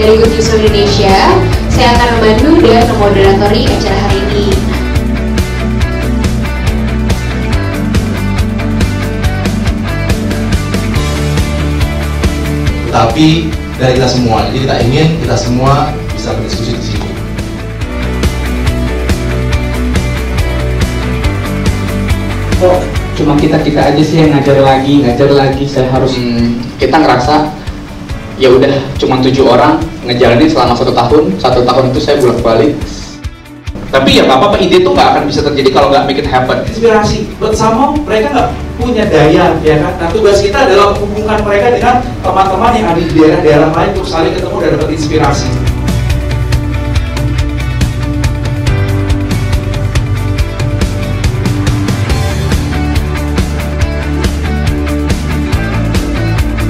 dari Good News Indonesia. Saya akan membantu dan memoderatori acara hari ini. Tapi dari kita semua, jadi kita ingin kita semua bisa berdiskusi di sini. Kok cuma kita aja sih yang ngajar lagi, saya harus kita ngerasa ya udah cuma 7 orang ngejalanin selama satu tahun itu saya bolak-balik. Tapi ya nggak apa-apa, ide tuh nggak akan bisa terjadi kalau nggak make it happen. Inspirasi, buat sama mereka nggak punya daya, ya kan? Nah, tugas kita adalah hubungkan mereka dengan teman-teman yang ada di daerah-daerah lain untuk saling ketemu dan dapat inspirasi.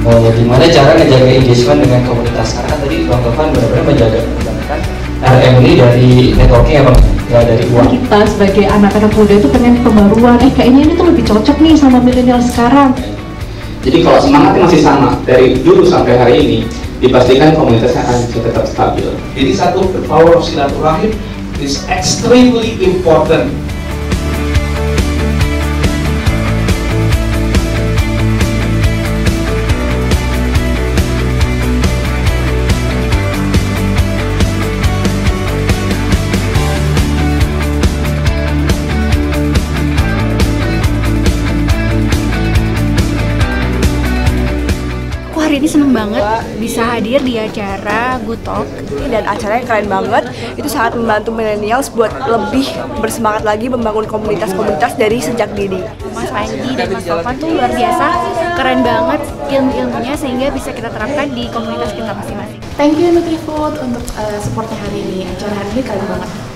Oh, gimana cara ngejaga engagement dengan komunitas? Karena tadi Bang Taufan benar-benar menggunakan RM ini dari networking ya Bang? Ya, dari uang. Kita sebagai anak-anak muda itu pengen pembaruan, kayaknya ini tuh lebih cocok nih sama milenial sekarang. Jadi kalau semangatnya masih sama dari dulu sampai hari ini, dipastikan komunitasnya akan tetap stabil. Jadi satu, the power of silaturahim is extremely important. Ini seneng banget bisa hadir di acara Good Talk, dan acaranya keren banget. Itu sangat membantu millennials buat lebih bersemangat lagi membangun komunitas-komunitas dari sejak dini. Mas Andi dan Mas Taufan tuh luar biasa, keren banget ilmu-ilmunya sehingga bisa kita terapkan di komunitas kita masing-masing. Thank you Nutrifood untuk supportnya hari ini. Acara hari ini keren banget.